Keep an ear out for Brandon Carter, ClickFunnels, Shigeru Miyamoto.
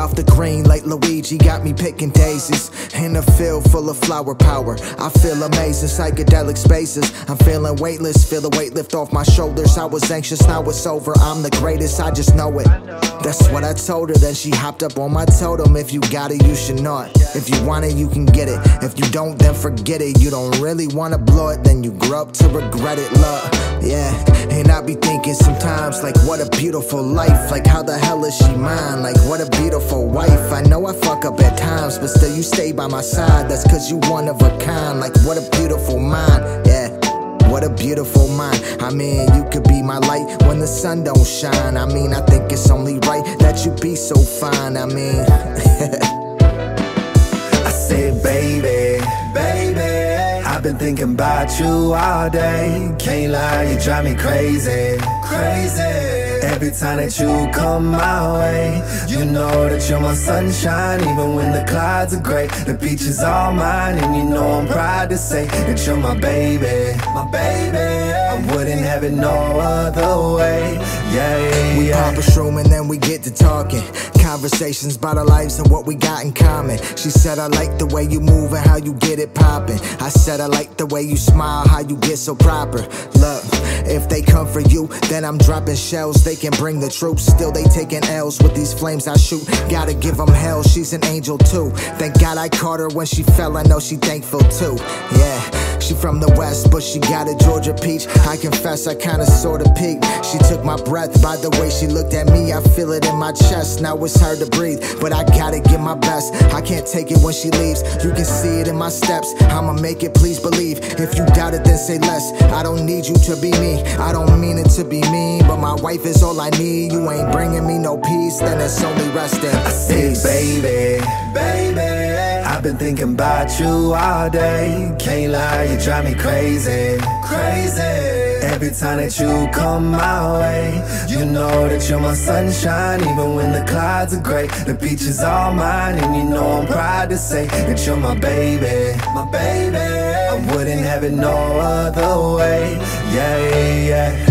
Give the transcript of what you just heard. off the green like Luigi, got me picking daisies in a field full of flower power. I feel amazing, psychedelic spaces. I'm feeling weightless, feel the weight lift off my shoulders. I was anxious, now it's over. I'm the greatest, I just know it. That's what I told her, then she hopped up on my totem. If you got it, you should know it. If you want it, you can get it. If you don't, then forget it. You don't really wanna blow it, then you grow up to regret it. Look, yeah, and I be thinking sometimes, like, what a beautiful life. Like, how the hell is she mine? Like, what a beautiful wife. I know I fuck up at times, but still you stay by my side. That's cause you one of a kind. Like, what a beautiful mind, yeah. What a beautiful mind. I mean, you could be my light when the sun don't shine. I mean, I think it's only right that you be so fine. I mean, I said, baby, baby, I've been thinking about you all day. Can't lie, you drive me crazy, crazy. Every time that you come my way, you know that you're my sunshine. Even when the clouds are gray, the beach is all mine. And you know I'm proud to say that you're my baby, my baby. I wouldn't have it no other way. Yeah, yeah, yeah. We pop a shroom and then we get to talking, conversations about our lives and what we got in common. She said, I like the way you move and how you get it poppin'. I said, I like the way you smile, how you get so proper. Look, if they come for you, then I'm dropping shells. They can bring the troops, still they taking L's with these flames I shoot. Gotta give them hell, she's an angel too. Thank God I caught her when she fell, I know she thankful too. Yeah, she from the west, but she got a Georgia peach. I confess, I kinda sorta peaked. She took my breath, by the way she looked at me, I feel it in my chest. Now it's hard to breathe, but I gotta give my best. I can't take it when she leaves, you can see it in my steps. I'ma make it, please believe. If you doubt it, then say less. I don't need you to be me, I don't mean it to be mean, but my wife is all I need. You ain't bringing me no peace, then it's only rest in peace. Hey, baby, baby, I've been thinking about you all day. Can't lie, you drive me crazy, crazy. Every time that you come my way, you know that you're my sunshine. Even when the clouds are gray, the beach is all mine. And you know I'm proud to say that you're my baby, my baby. I wouldn't have it no other way. Yeah, yeah, yeah.